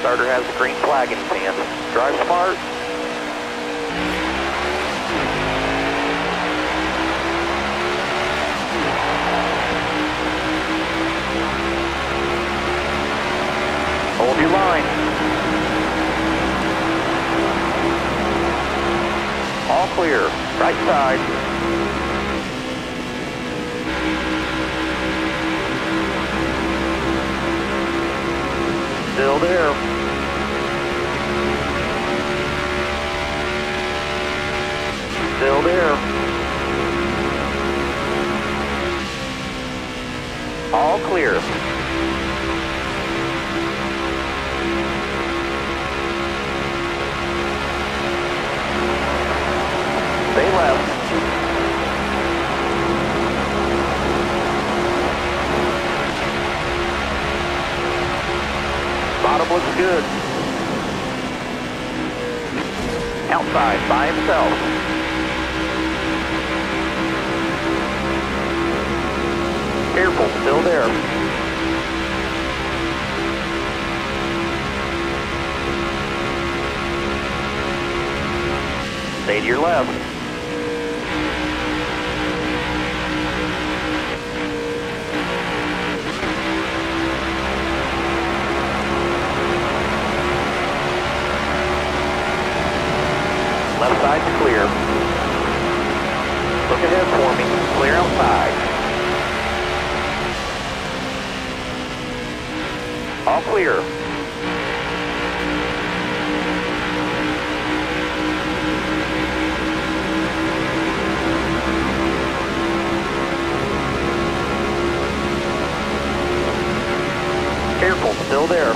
Starter has the green flag in his hand. Drive smart. Hold your line. All clear. Right side. Still there. Still there. All clear. Stay left. Bottom looks good. Outside by himself. Careful, still there. Stay to your left side's clear. Look ahead for me. Clear outside. All clear. Careful, still there.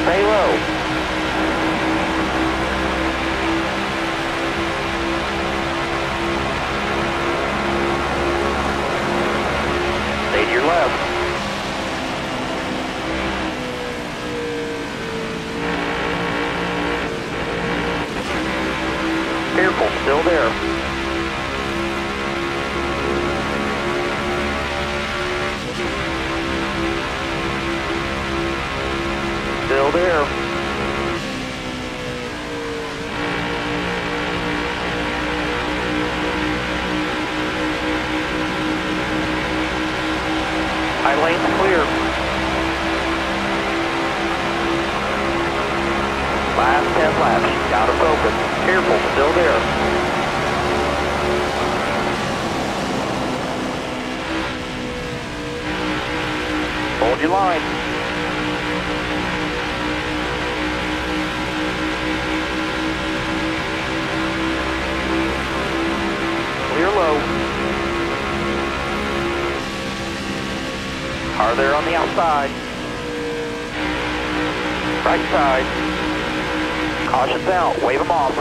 Stay low. Stay to your left. Careful, still there. Still there. My lane's clear. Last 10 laps, she's out of focus. Careful, still there. Hold your line. Clear low. Are there on the outside? Right side. Caution's out. Wave them off.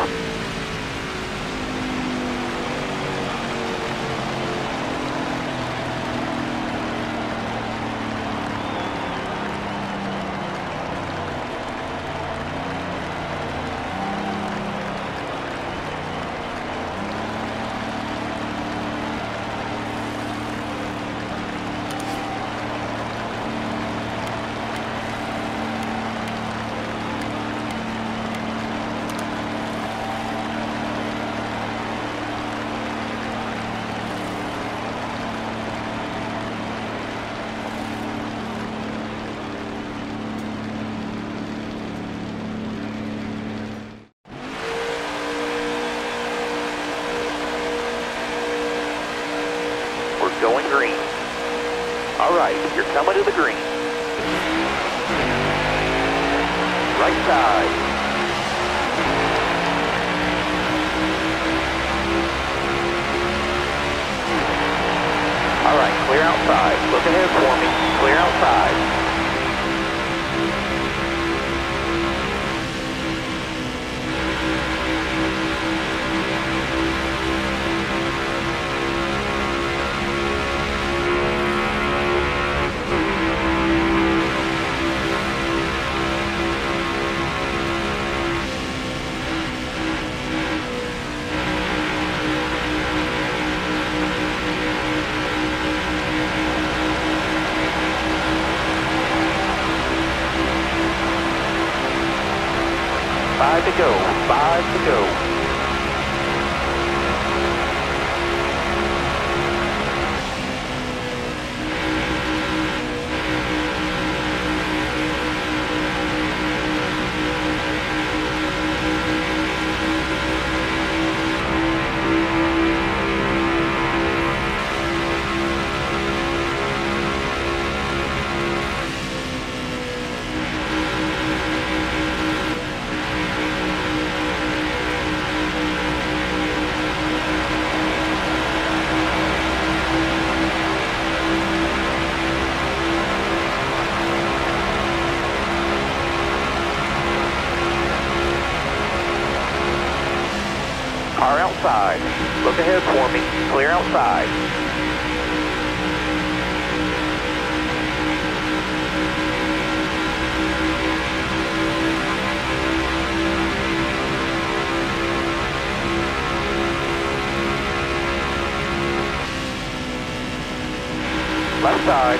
Going green. All right, you're coming to the green. Right side. All right, clear outside. Look ahead for me. Clear outside. 5 to go. Car outside. Look ahead for me. Clear outside. Left side.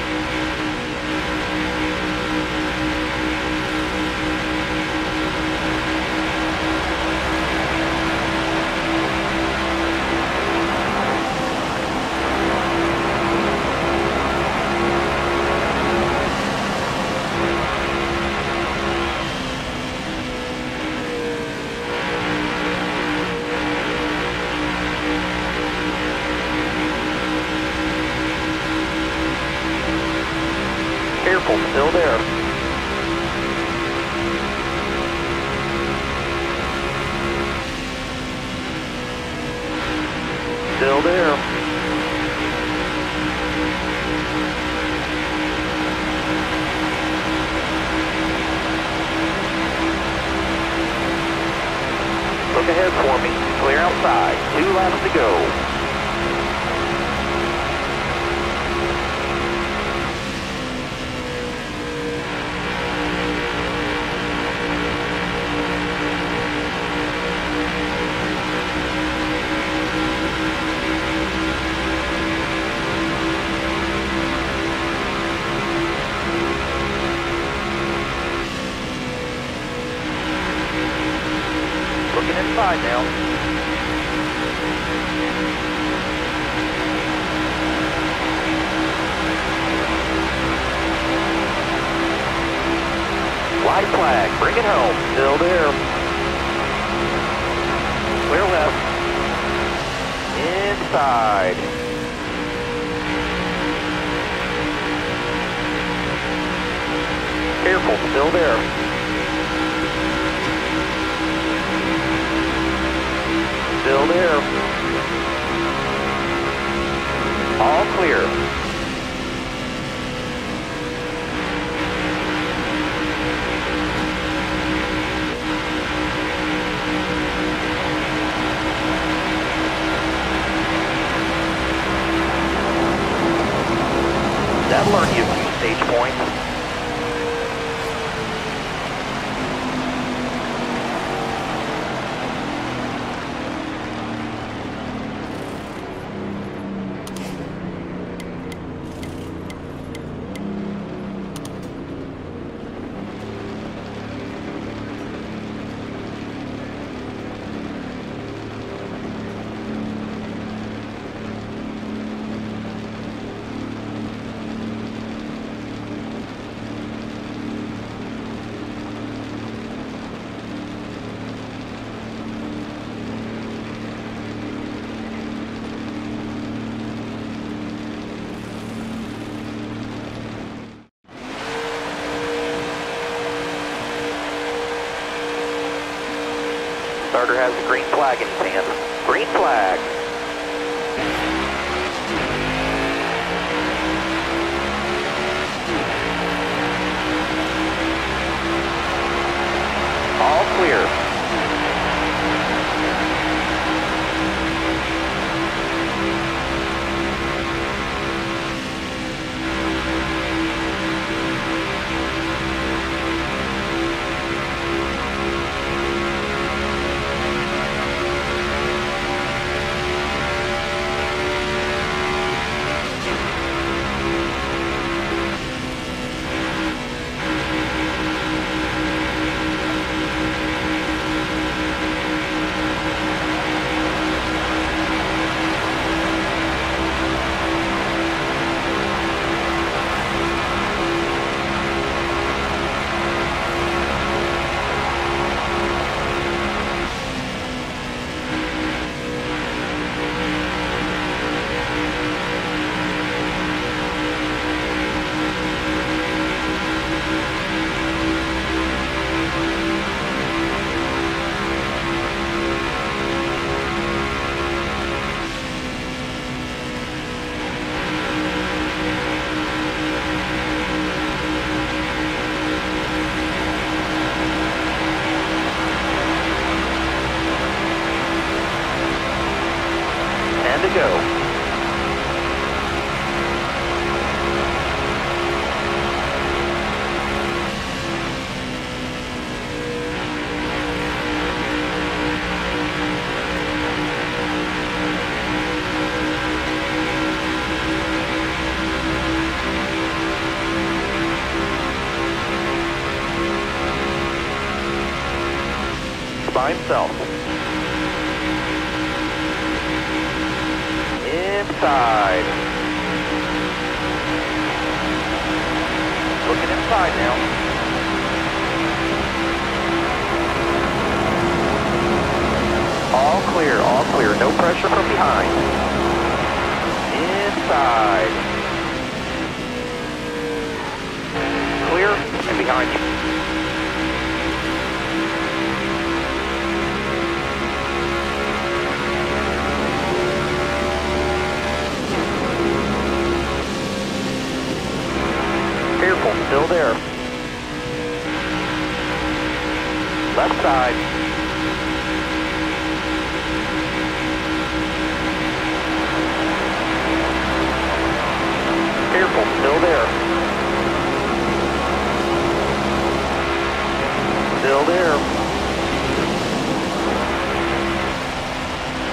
Still there. Still there. Look ahead for me. Clear outside. 2 laps to go. Inside now. White flag, bring it home. Still there. Clear left. Inside. Careful, still there. Still there. All clear. That'll earn you a few stage points. Starter has the green flag in his hand. Green flag. All clear. yourself. Inside. Looking inside now. All clear, all clear. No pressure from behind. Inside. Clear and behind you. Fearful, still there. Left side. Fearful, still there. Still there.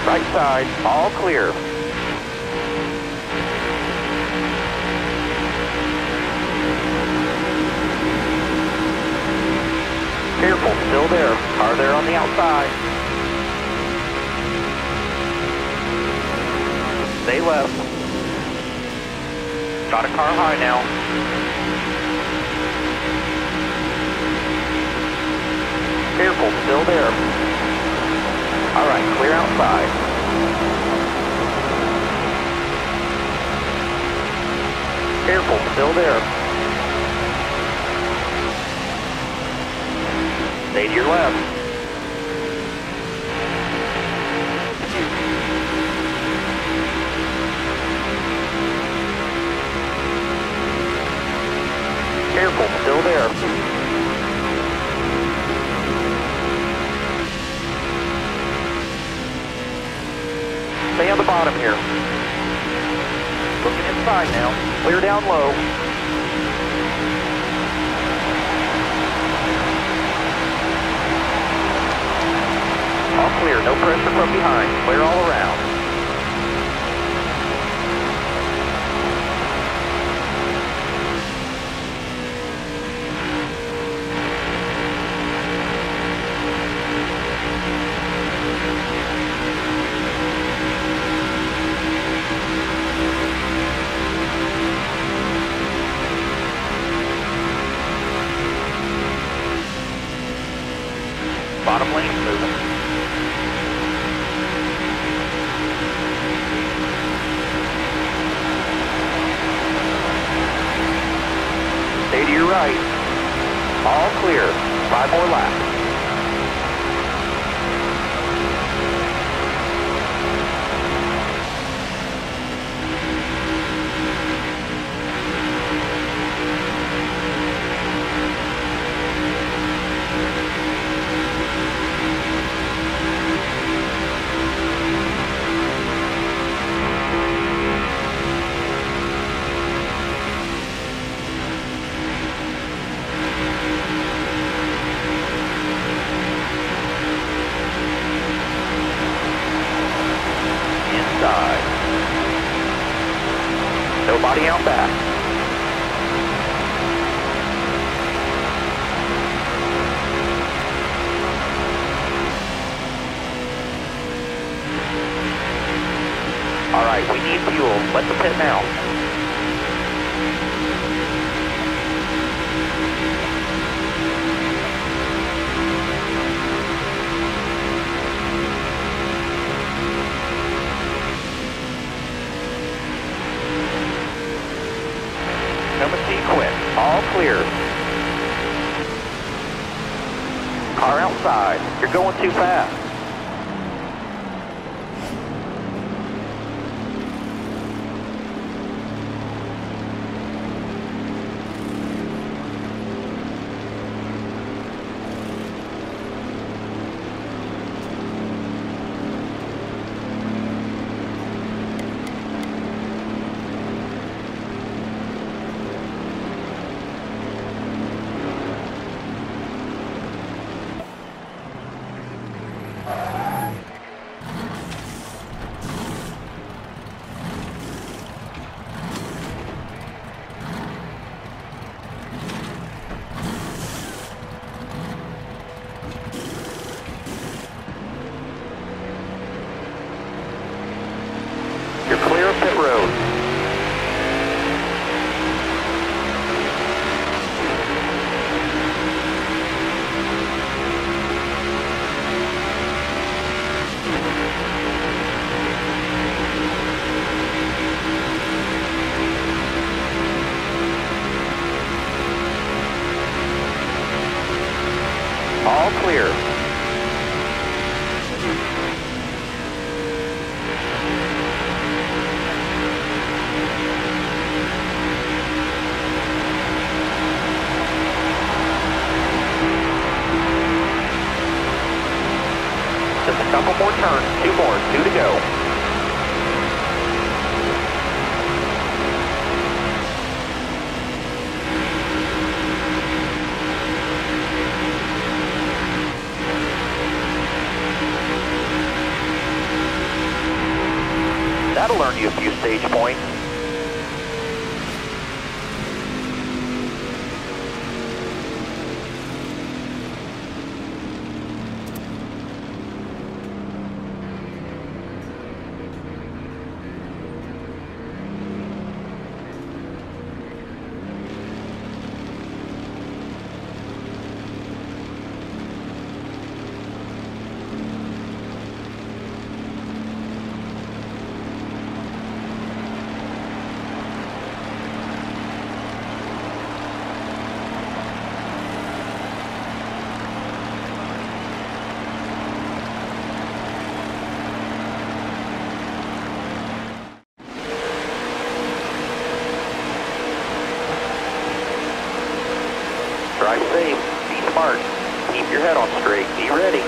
Right side, all clear. Fearful, still there. Are there on the outside. Stay left. Got a car high now. Fearful, still there. All right, clear outside. Fearful, still there. Stay to your left. Fearful, still there. Stay on the bottom here. Looking inside now. Clear down low. All clear, no pressure from behind. Clear all around. Bottom lane moving. Stay to your right. All clear. 5 more laps. Nobody out back. All right, we need fuel. Let the pit now. Quit. All clear. Car outside. You're going too fast. road. All clear. Just a couple more turns, two more, two to go. That'll earn you a few stage points. Drive safe, be smart, keep your head on straight, be ready.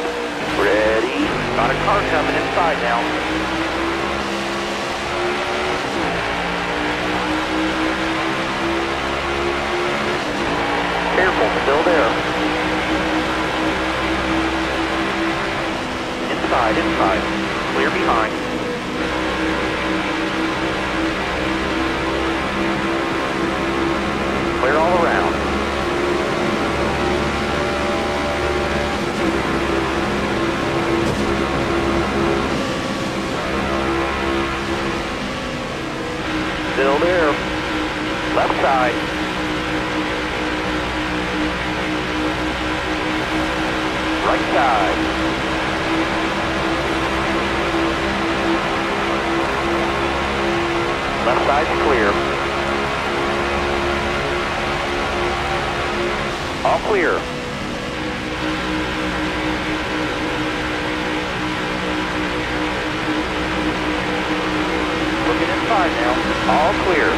Ready, got a car coming inside now. Careful, still there. Inside, inside, clear behind. Still there. Left side. Right side. Left side's clear. All clear. Looking inside now. All clear.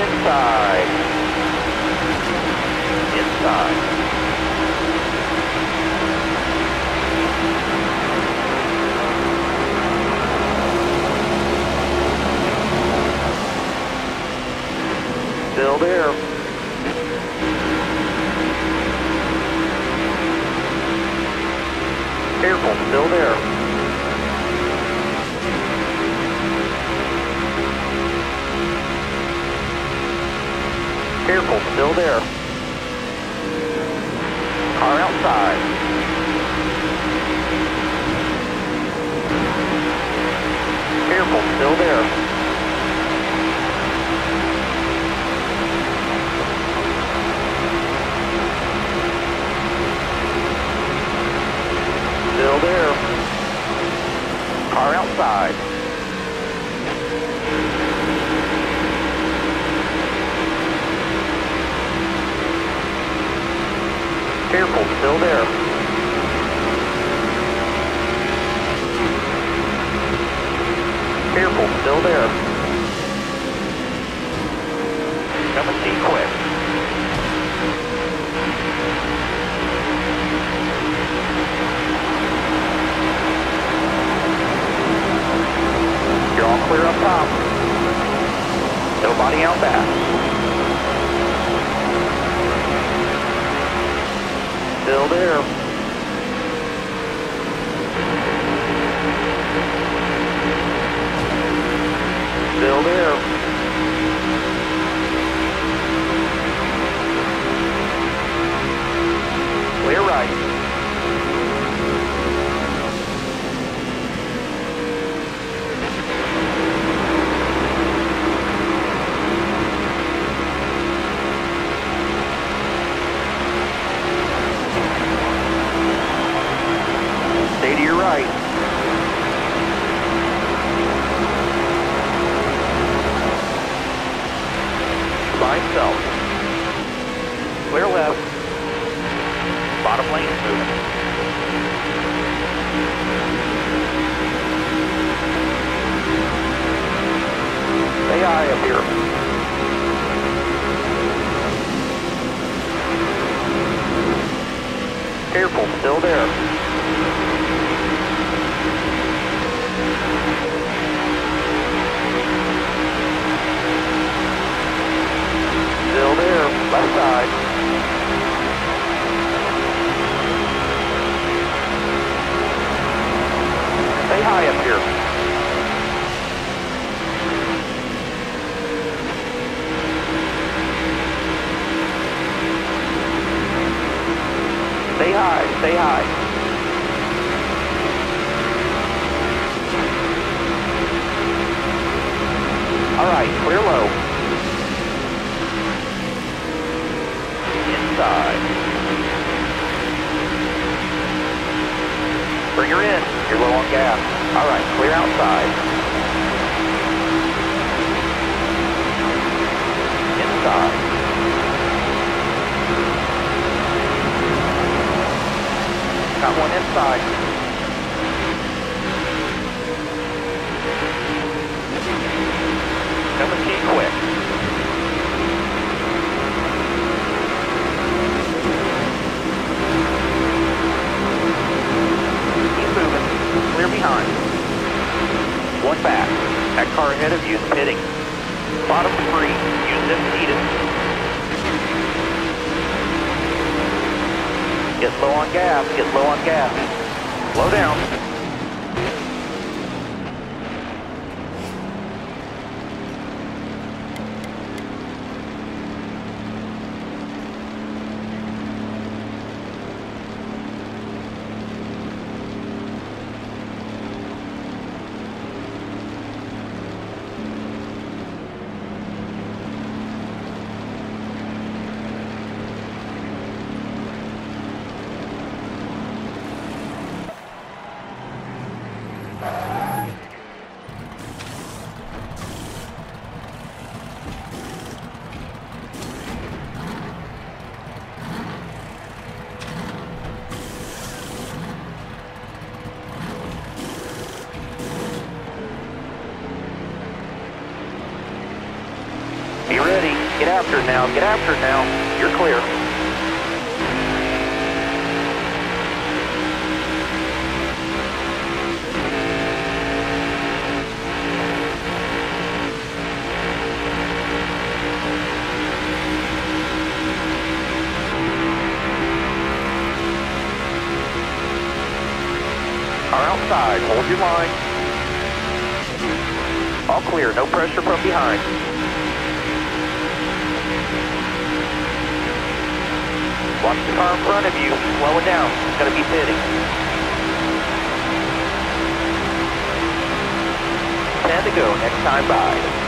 Inside. Inside. Still there. Careful, still there. Careful, still there. Car outside. Careful, still there. There. Car outside. Careful, still there. Careful, still there. Come and see quick. Clear up top. Nobody out back. Still there. myself. Clear left. Bottom lane moving. Say aye up here. Careful, still there. Still there, left side. Stay high up here. Stay high, stay high. All right, clear low. Bring her in. You're low on gas. All right, clear outside. Inside. Got one inside. Coming to you quick. Clear behind. One back. That car ahead of you is pitting. Bottom three. Use them needed. Get low on gas. Get low on gas. Slow down. Now, get after it now. You're clear. Are outside. Hold your line. All clear. No pressure from behind. Watch the car in front of you, slow it down, it's going to be pitting. 10 to go, next time by.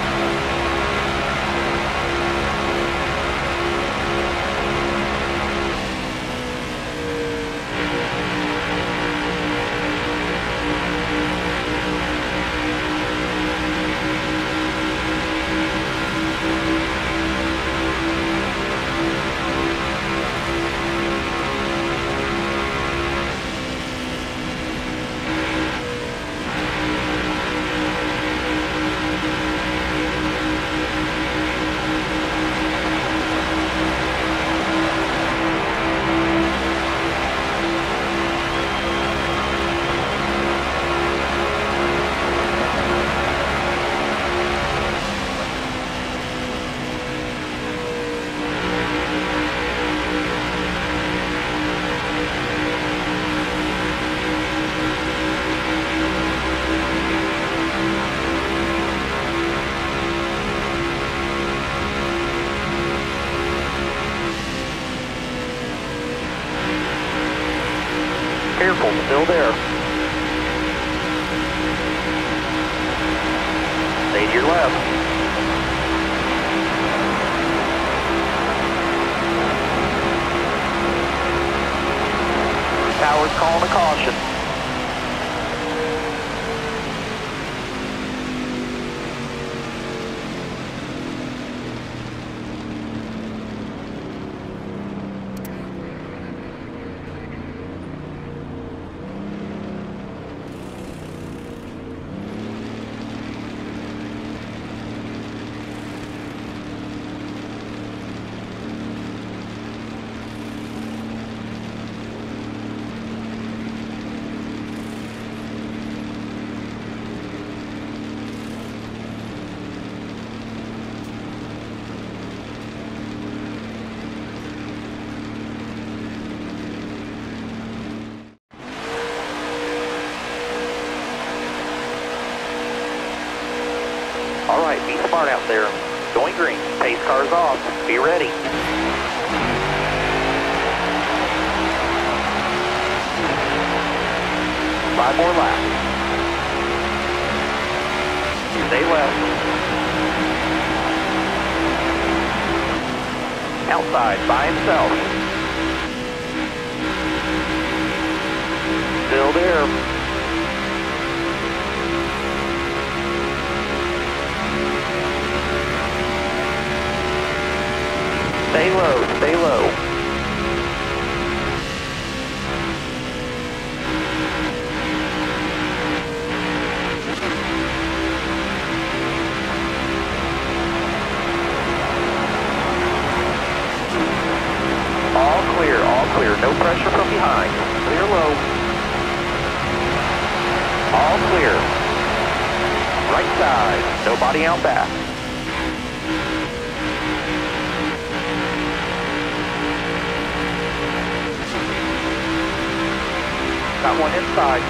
Still there. Stay to your left. Towers calling a caution. All right, be smart out there. Going green. Pace car's off. Be ready. Five more laps. Stay left. Outside by himself. Still there. Stay low, stay low. All clear, no pressure from behind. Clear low. All clear. Right side. Nobody out back. Got one inside.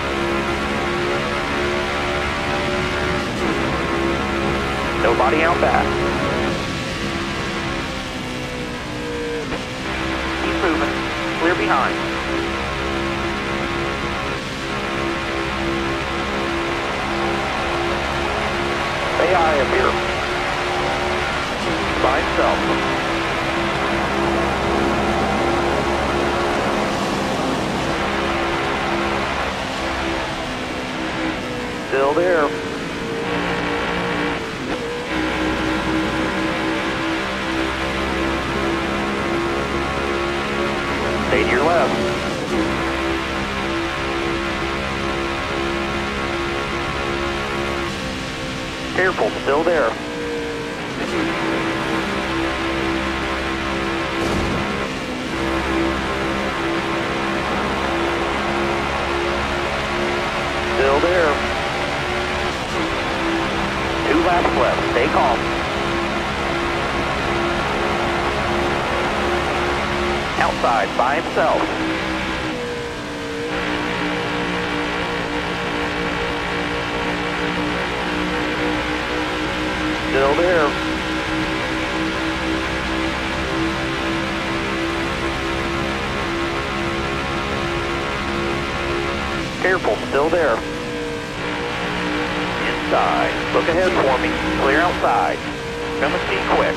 Nobody out back. Keep moving. Clear behind. AI up here. By itself. Still there. Stay to your left. Careful, still there. Still there. 2 laps left, stay calm. Outside by himself. Still there. Careful, still there. Inside. Look ahead for me. Clear outside. Come and see quick.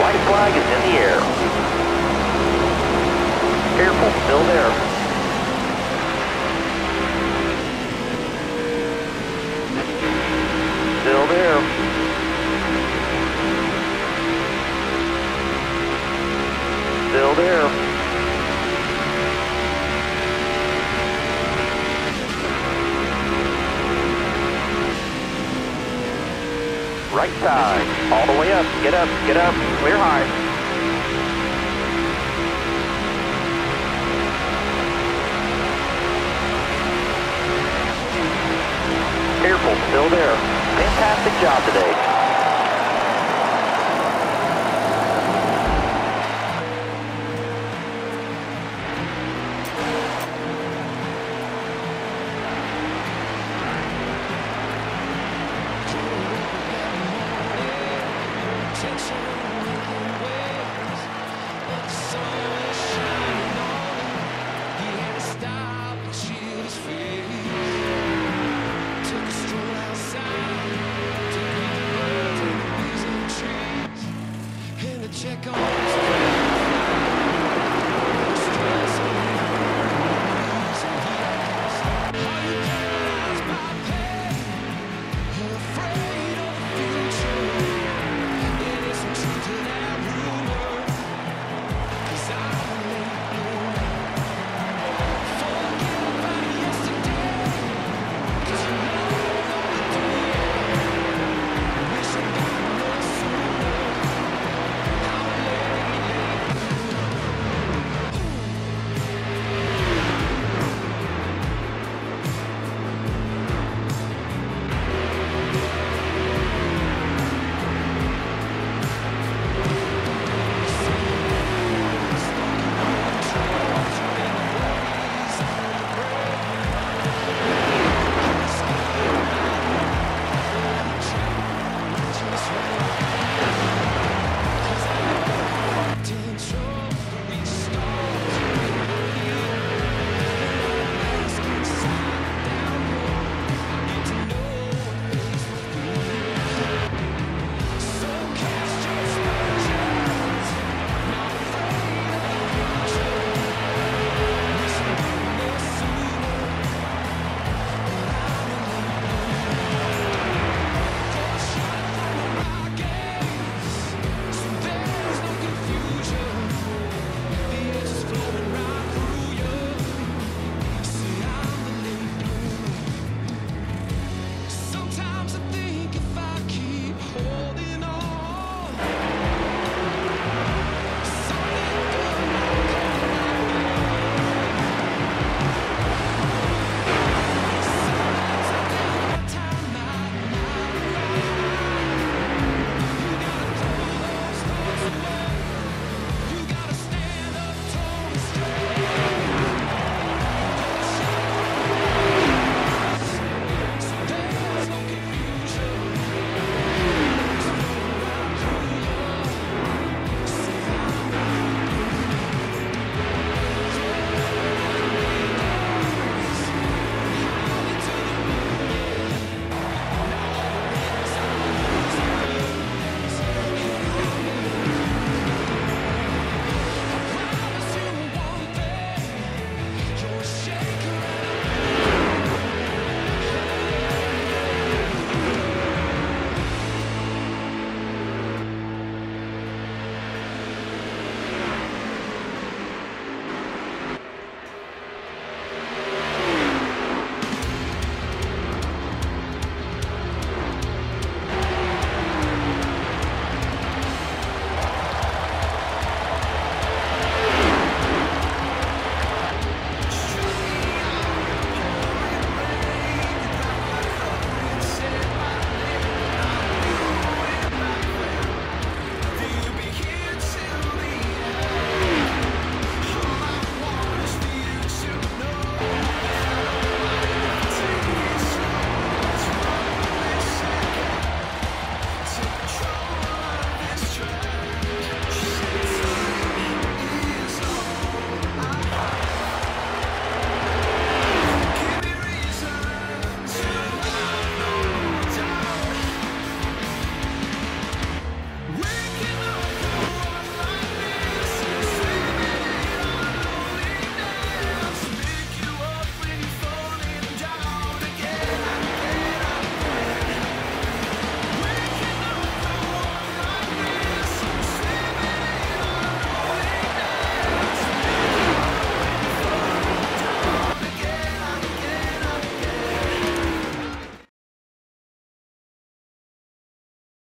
White flag is in the air. Careful, still there. Still there. Still there. Right side, all the way up, get up, get up, clear high. Still there. Fantastic job today.